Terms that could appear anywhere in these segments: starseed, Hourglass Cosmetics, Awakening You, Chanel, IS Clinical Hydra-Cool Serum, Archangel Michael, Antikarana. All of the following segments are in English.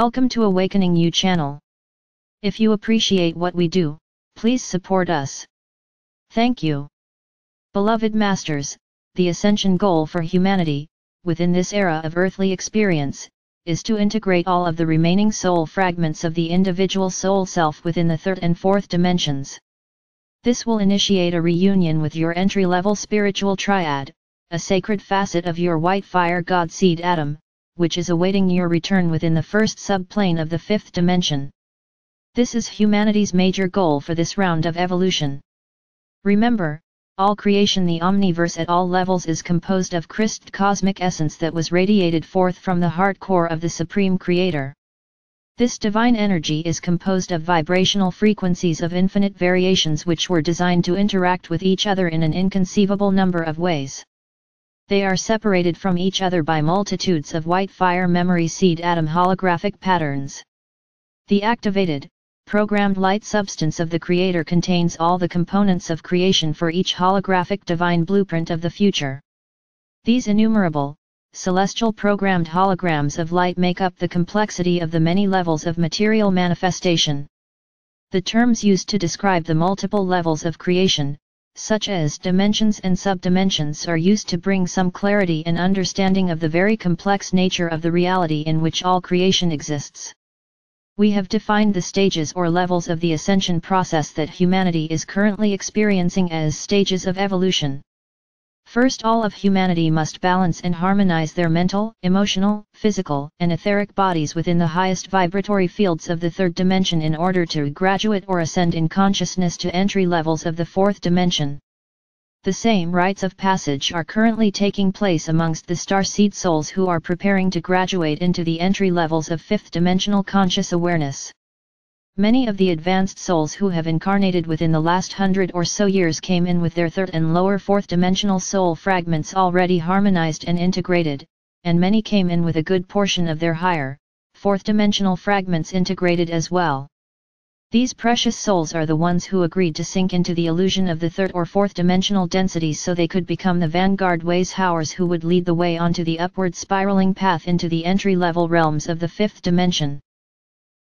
Welcome to Awakening You channel. If you appreciate what we do, please support us. Thank you. Beloved Masters, the ascension goal for humanity, within this era of earthly experience, is to integrate all of the remaining soul fragments of the individual soul self within the third and fourth dimensions. This will initiate a reunion with your entry-level spiritual triad, a sacred facet of your white fire god seed atom, which is awaiting your return within the first subplane of the fifth dimension. This is humanity's major goal for this round of evolution. Remember, all creation, the omniverse at all levels, is composed of Christ cosmic essence that was radiated forth from the heart core of the Supreme Creator. This divine energy is composed of vibrational frequencies of infinite variations which were designed to interact with each other in an inconceivable number of ways. They are separated from each other by multitudes of white fire memory seed atom holographic patterns. The activated, programmed light substance of the Creator contains all the components of creation for each holographic divine blueprint of the future. These innumerable, celestial programmed holograms of light make up the complexity of the many levels of material manifestation. The terms used to describe the multiple levels of creation, such as dimensions and subdimensions, are used to bring some clarity and understanding of the very complex nature of the reality in which all creation exists. We have defined the stages or levels of the ascension process that humanity is currently experiencing as stages of evolution. First, all of humanity must balance and harmonize their mental, emotional, physical, and etheric bodies within the highest vibratory fields of the third dimension in order to graduate or ascend in consciousness to entry levels of the fourth dimension. The same rites of passage are currently taking place amongst the starseed souls who are preparing to graduate into the entry levels of fifth-dimensional conscious awareness. Many of the advanced souls who have incarnated within the last 100 or so years came in with their third and lower fourth-dimensional soul fragments already harmonized and integrated, and many came in with a good portion of their higher, fourth-dimensional fragments integrated as well. These precious souls are the ones who agreed to sink into the illusion of the third or fourth dimensional densities so they could become the vanguard wayshowers who would lead the way onto the upward spiraling path into the entry-level realms of the fifth dimension.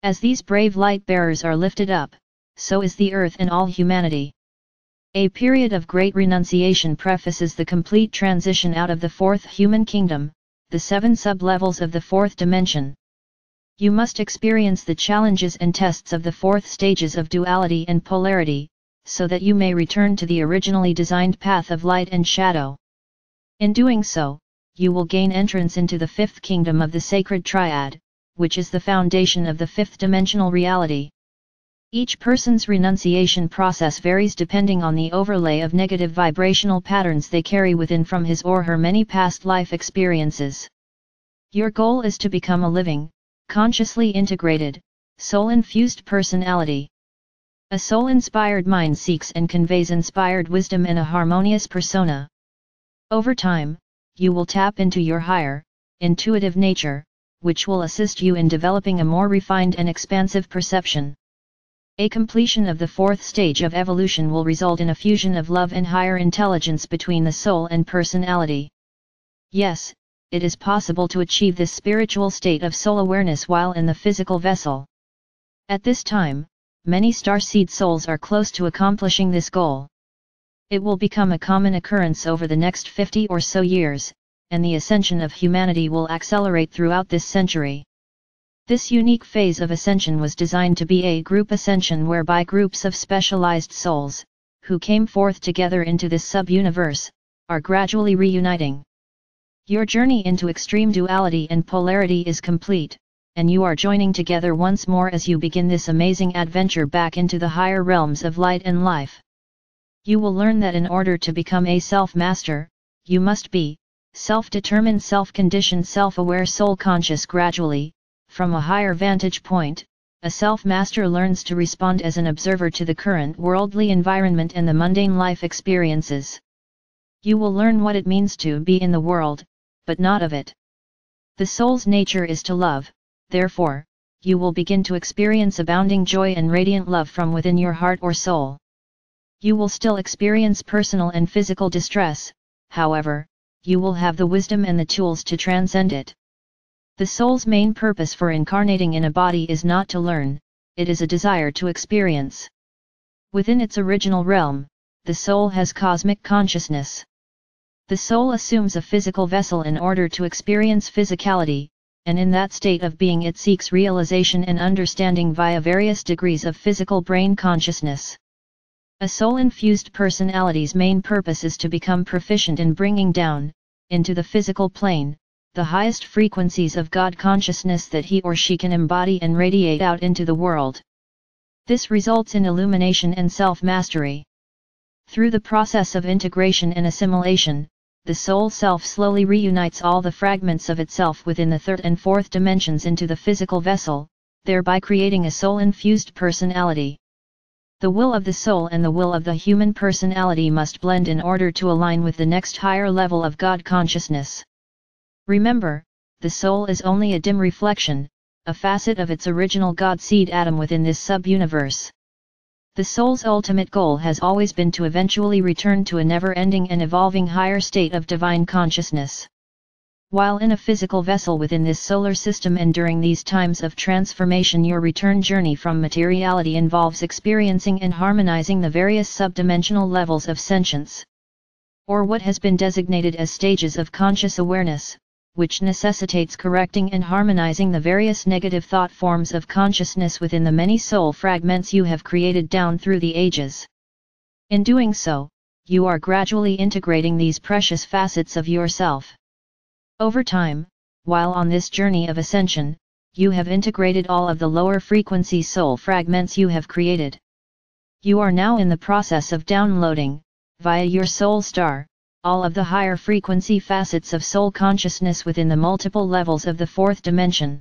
As these brave light bearers are lifted up, so is the earth and all humanity. A period of great renunciation prefaces the complete transition out of the fourth human kingdom, the seven sub-levels of the fourth dimension. You must experience the challenges and tests of the fourth stages of duality and polarity, so that you may return to the originally designed path of light and shadow. In doing so, you will gain entrance into the fifth kingdom of the sacred triad, which is the foundation of the fifth dimensional reality. Each person's renunciation process varies depending on the overlay of negative vibrational patterns they carry within from his or her many past life experiences. Your goal is to become a living, consciously integrated, soul-infused personality. A soul-inspired mind seeks and conveys inspired wisdom and a harmonious persona. Over time, you will tap into your higher, intuitive nature, which will assist you in developing a more refined and expansive perception. A completion of the fourth stage of evolution will result in a fusion of love and higher intelligence between the soul and personality. Yes, it is possible to achieve this spiritual state of soul awareness while in the physical vessel. At this time, many starseed souls are close to accomplishing this goal. It will become a common occurrence over the next 50 or so years, and the ascension of humanity will accelerate throughout this century. This unique phase of ascension was designed to be a group ascension whereby groups of specialized souls, who came forth together into this sub-universe, are gradually reuniting. Your journey into extreme duality and polarity is complete, and you are joining together once more as you begin this amazing adventure back into the higher realms of light and life. You will learn that in order to become a self-master, you must be self-determined, self-conditioned, self-aware, soul-conscious. Gradually, from a higher vantage point, a self-master learns to respond as an observer to the current worldly environment and the mundane life experiences. You will learn what it means to be in the world, but not of it. The soul's nature is to love, therefore, you will begin to experience abounding joy and radiant love from within your heart or soul. You will still experience personal and physical distress, however, you will have the wisdom and the tools to transcend it. The soul's main purpose for incarnating in a body is not to learn, it is a desire to experience. Within its original realm, the soul has cosmic consciousness. The soul assumes a physical vessel in order to experience physicality, and in that state of being it seeks realization and understanding via various degrees of physical brain consciousness. A soul-infused personality's main purpose is to become proficient in bringing down, into the physical plane, the highest frequencies of God consciousness that he or she can embody and radiate out into the world. This results in illumination and self-mastery. Through the process of integration and assimilation, the soul self slowly reunites all the fragments of itself within the third and fourth dimensions into the physical vessel, thereby creating a soul-infused personality. The will of the soul and the will of the human personality must blend in order to align with the next higher level of God consciousness. Remember, the soul is only a dim reflection, a facet of its original God seed atom within this sub-universe. The soul's ultimate goal has always been to eventually return to a never-ending and evolving higher state of divine consciousness. While in a physical vessel within this solar system and during these times of transformation, your return journey from materiality involves experiencing and harmonizing the various subdimensional levels of sentience, or what has been designated as stages of conscious awareness, which necessitates correcting and harmonizing the various negative thought forms of consciousness within the many soul fragments you have created down through the ages. In doing so, you are gradually integrating these precious facets of yourself. Over time, while on this journey of ascension, you have integrated all of the lower frequency soul fragments you have created. You are now in the process of downloading, via your soul star, all of the higher frequency facets of soul consciousness within the multiple levels of the fourth dimension.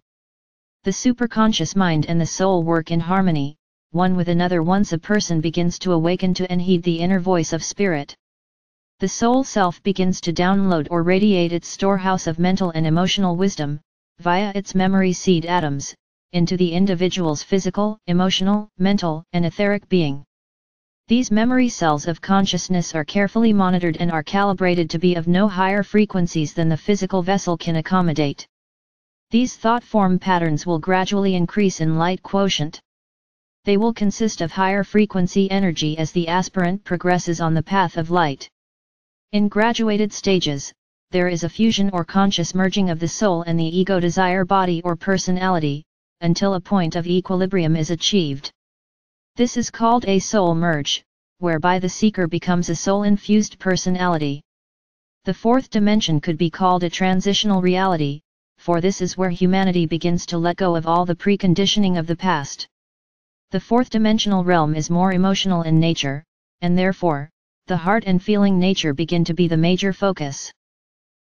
The superconscious mind and the soul work in harmony, one with another once a person begins to awaken to and heed the inner voice of spirit. The soul self begins to download or radiate its storehouse of mental and emotional wisdom, via its memory seed atoms, into the individual's physical, emotional, mental, and etheric being. These memory cells of consciousness are carefully monitored and are calibrated to be of no higher frequencies than the physical vessel can accommodate. These thought form patterns will gradually increase in light quotient. They will consist of higher frequency energy as the aspirant progresses on the path of light. In graduated stages, there is a fusion or conscious merging of the soul and the ego desire body or personality, until a point of equilibrium is achieved. This is called a soul merge, whereby the seeker becomes a soul-infused personality. The fourth dimension could be called a transitional reality, for this is where humanity begins to let go of all the preconditioning of the past. The fourth dimensional realm is more emotional in nature, and therefore, the heart and feeling nature begin to be the major focus.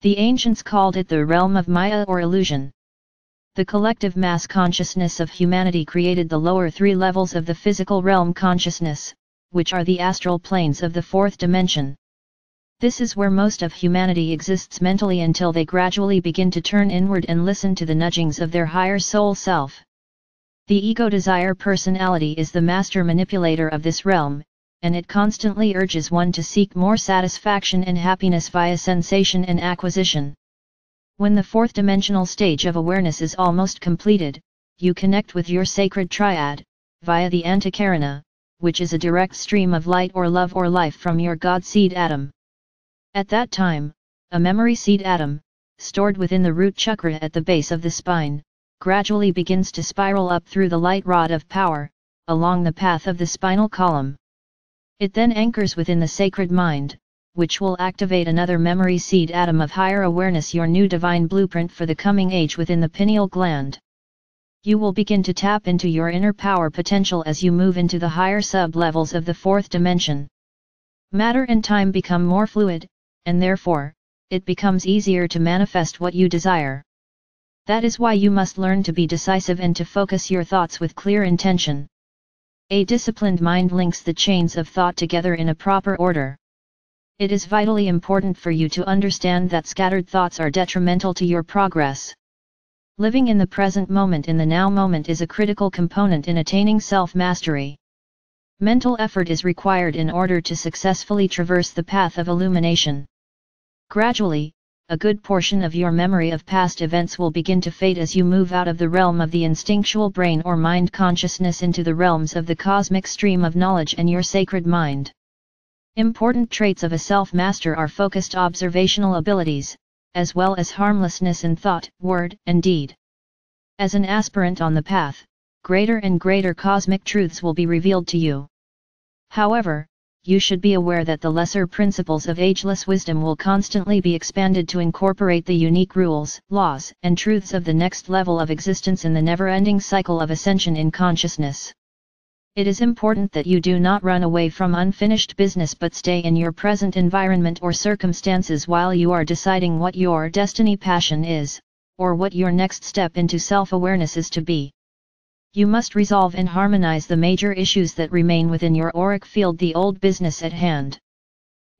The ancients called it the realm of Maya or illusion. The collective mass consciousness of humanity created the lower three levels of the physical realm consciousness, which are the astral planes of the fourth dimension. This is where most of humanity exists mentally until they gradually begin to turn inward and listen to the nudgings of their higher soul self. The ego desire personality is the master manipulator of this realm, and it constantly urges one to seek more satisfaction and happiness via sensation and acquisition. When the fourth dimensional stage of awareness is almost completed, you connect with your sacred triad, via the Antikarana, which is a direct stream of light or love or life from your God seed atom. At that time, a memory seed atom, stored within the root chakra at the base of the spine, gradually begins to spiral up through the light rod of power, along the path of the spinal column. It then anchors within the sacred mind, which will activate another memory seed atom of higher awareness, your new divine blueprint for the coming age within the pineal gland. You will begin to tap into your inner power potential as you move into the higher sub-levels of the fourth dimension. Matter and time become more fluid, and therefore, it becomes easier to manifest what you desire. That is why you must learn to be decisive and to focus your thoughts with clear intention. A disciplined mind links the chains of thought together in a proper order. It is vitally important for you to understand that scattered thoughts are detrimental to your progress. Living in the present moment, in the now moment, is a critical component in attaining self-mastery. Mental effort is required in order to successfully traverse the path of illumination. Gradually, a good portion of your memory of past events will begin to fade as you move out of the realm of the instinctual brain or mind consciousness into the realms of the cosmic stream of knowledge and your sacred mind. Important traits of a self-master are focused observational abilities, as well as harmlessness in thought, word, and deed. As an aspirant on the path, greater and greater cosmic truths will be revealed to you. However, you should be aware that the lesser principles of ageless wisdom will constantly be expanded to incorporate the unique rules, laws, and truths of the next level of existence in the never-ending cycle of ascension in consciousness. It is important that you do not run away from unfinished business but stay in your present environment or circumstances while you are deciding what your destiny passion is, or what your next step into self-awareness is to be. You must resolve and harmonize the major issues that remain within your auric field, the old business at hand.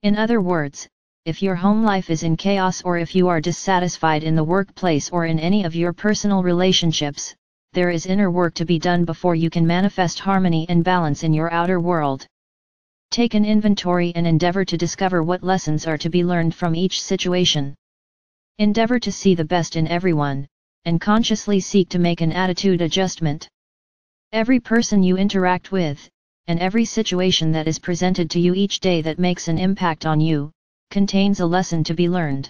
In other words, if your home life is in chaos or if you are dissatisfied in the workplace or in any of your personal relationships, there is inner work to be done before you can manifest harmony and balance in your outer world. Take an inventory and endeavor to discover what lessons are to be learned from each situation. Endeavor to see the best in everyone, and consciously seek to make an attitude adjustment. Every person you interact with, and every situation that is presented to you each day that makes an impact on you, contains a lesson to be learned.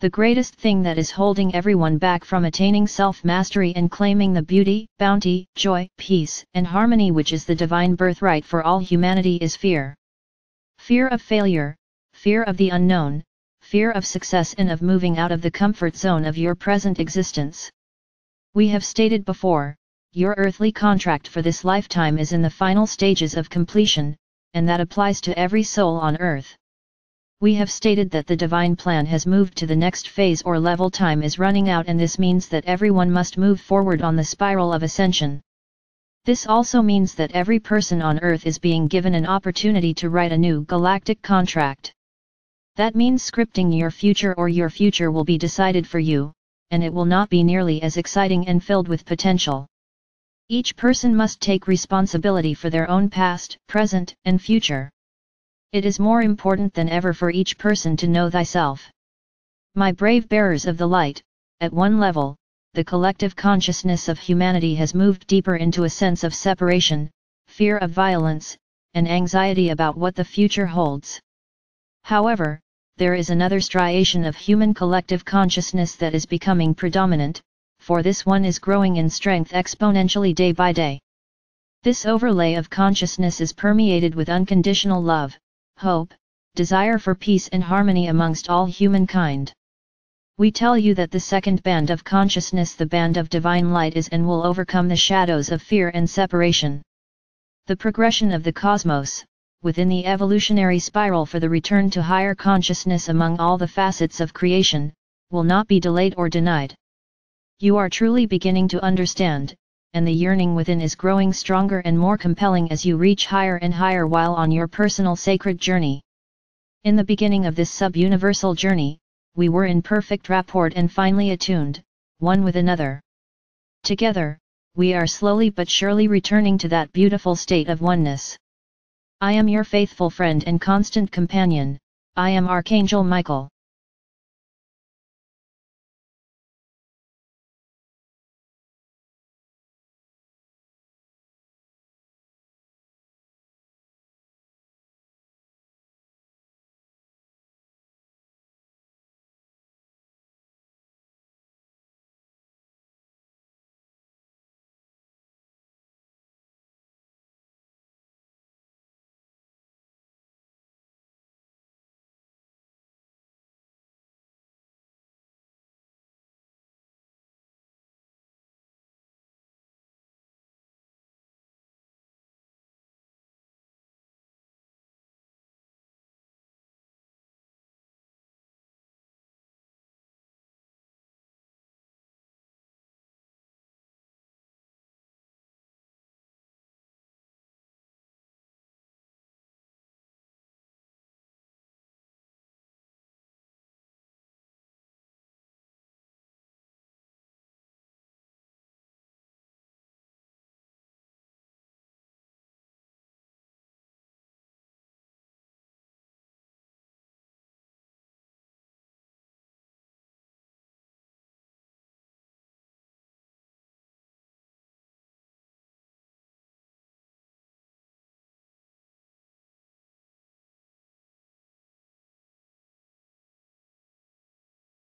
The greatest thing that is holding everyone back from attaining self-mastery and claiming the beauty, bounty, joy, peace, and harmony which is the divine birthright for all humanity is fear. Fear of failure, fear of the unknown, fear of success and of moving out of the comfort zone of your present existence. We have stated before, your earthly contract for this lifetime is in the final stages of completion, and that applies to every soul on earth. We have stated that the divine plan has moved to the next phase or level. Time is running out, and this means that everyone must move forward on the spiral of ascension. This also means that every person on earth is being given an opportunity to write a new galactic contract. That means scripting your future, or your future will be decided for you, and it will not be nearly as exciting and filled with potential. Each person must take responsibility for their own past, present, and future. It is more important than ever for each person to know thyself. My brave bearers of the light, at one level, the collective consciousness of humanity has moved deeper into a sense of separation, fear of violence, and anxiety about what the future holds. However, there is another striation of human collective consciousness that is becoming predominant, for this one is growing in strength exponentially day by day. This overlay of consciousness is permeated with unconditional love, hope, desire for peace and harmony amongst all humankind. We tell you that the second band of consciousness, the band of divine light, is and will overcome the shadows of fear and separation. The progression of the cosmos, within the evolutionary spiral for the return to higher consciousness among all the facets of creation, will not be delayed or denied. You are truly beginning to understand, and the yearning within is growing stronger and more compelling as you reach higher and higher while on your personal sacred journey. In the beginning of this sub-universal journey, we were in perfect rapport and finely attuned, one with another. Together, we are slowly but surely returning to that beautiful state of oneness. I am your faithful friend and constant companion, I am Archangel Michael.